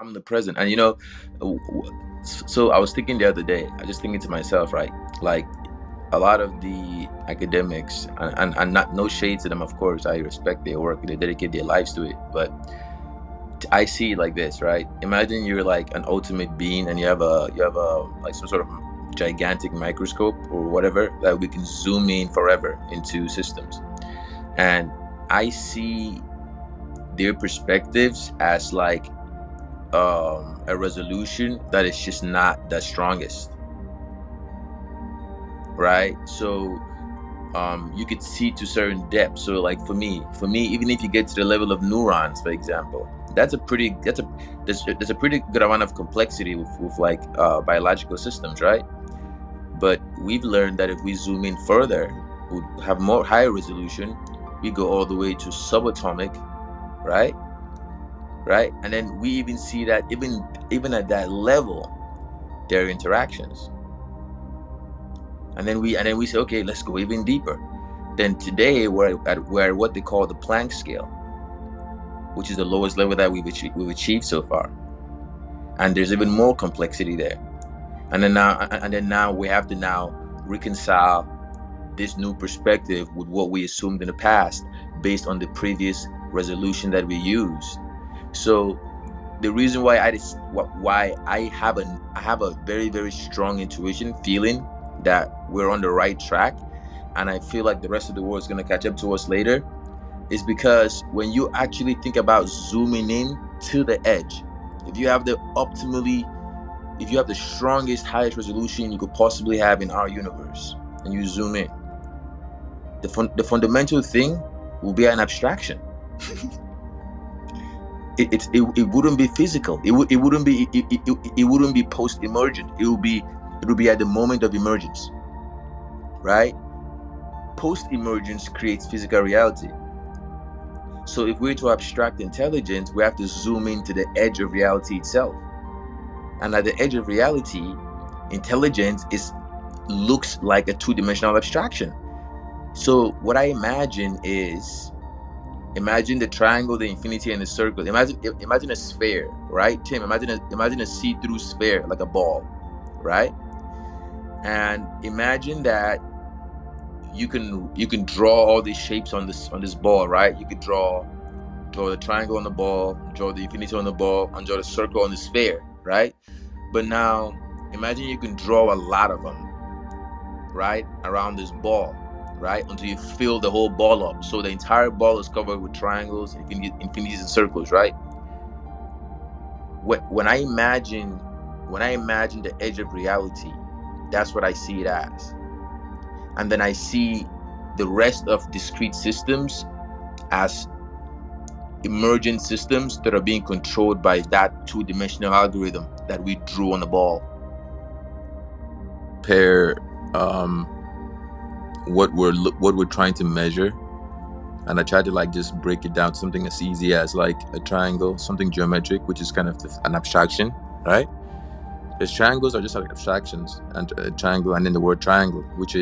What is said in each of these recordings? I'm the present. And so I was thinking the other day, I was just thinking to myself, right? Like a lot of the academics, and not no shade to them, of course, I respect their work, they dedicate their lives to it, but I see it like this, right? Imagine you're like an ultimate being and you have a like some sort of gigantic microscope or whatever that we can zoom in forever into systems. And I see their perspectives as like a resolution that is just not the strongest, right? So you could see to certain depths. So like for me, even if you get to the level of neurons, for example, there's a pretty good amount of complexity with like biological systems, right? But we've learned that if we zoom in further, we'll have more higher resolution. We go all the way to subatomic, right? And then we even see that even at that level, there are interactions. And then we say, okay, let's go even deeper. Then today we're at what they call the Planck scale, which is the lowest level that we've achieved so far. And there's even more complexity there. And then now we have to now reconcile this new perspective with what we assumed in the past based on the previous resolution that we used. So the reason why I have a very, very strong intuition feeling that we're on the right track, and I feel like the rest of the world is going to catch up to us later, is because when you actually think about zooming in to the edge, if you have the strongest, highest resolution you could possibly have in our universe, and you zoom in, the fundamental thing will be an abstraction. It wouldn't be physical. It wouldn't be post-emergent. It would be at the moment of emergence, right? Post-emergence creates physical reality. So if we're to abstract intelligence, we have to zoom into the edge of reality itself. And at the edge of reality, intelligence looks like a two-dimensional abstraction. So what I imagine is, imagine the triangle, the infinity, and the circle. Imagine a sphere, right, Tim? Imagine a see-through sphere, like a ball, right? And imagine that you can draw all these shapes on this ball, right? You could draw the triangle on the ball, draw the infinity on the ball, and draw the circle on the sphere, right? But now imagine you can draw a lot of them, right, around this ball, right, until you fill the whole ball up. So the entire ball is covered with triangles, infinities, and circles, right? When I imagine the edge of reality, that's what I see it as. And then I see the rest of discrete systems as emergent systems that are being controlled by that two-dimensional algorithm that we drew on the ball. Pair what we're trying to measure, and I tried to like just break it down to something as easy as like a triangle, something geometric, which is kind of an abstraction, right? Because triangles are just like abstractions, and a triangle, and then the word triangle, which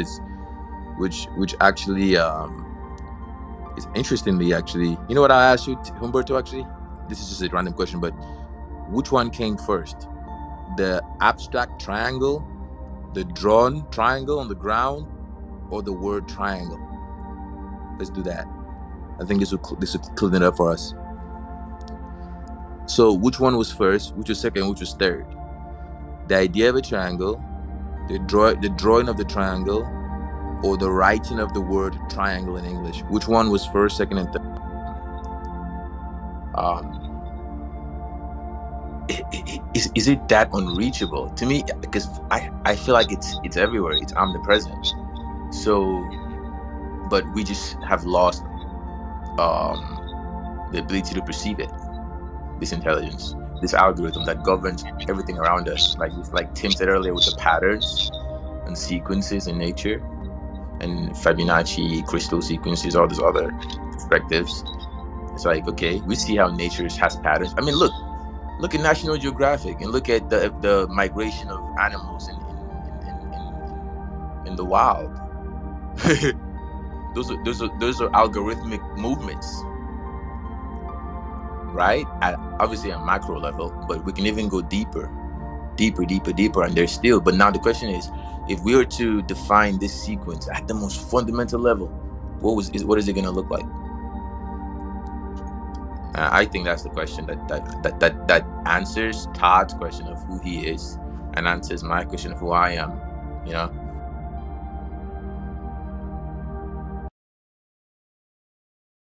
actually is interestingly actually. You know what I asked you, Humberto? Actually, this is just a random question, but which one came first, the abstract triangle, the drawn triangle on the ground, or the word triangle? Let's do that. I think this will clean it up for us. So which one was first, which was second, which was third? The idea of a triangle, the drawing of the triangle, or the writing of the word triangle in English? Which one was first, second, and third? Is it that unreachable? To me, because I feel like it's everywhere. It's omnipresent. So, but we just have lost the ability to perceive it, this intelligence, this algorithm that governs everything around us. Like Tim said earlier, with the patterns and sequences in nature, and Fibonacci, crystal sequences, all these other perspectives. It's like, okay, we see how nature has patterns. I mean, look at National Geographic and look at the migration of animals in the wild. Those are algorithmic movements. right? At obviously a macro level, but we can even go deeper, and there's still. But now the question is, if we were to define this sequence at the most fundamental level, what is it going to look like? I think that's the question that answers Todd's question of who he is and answers my question of who I am, you know?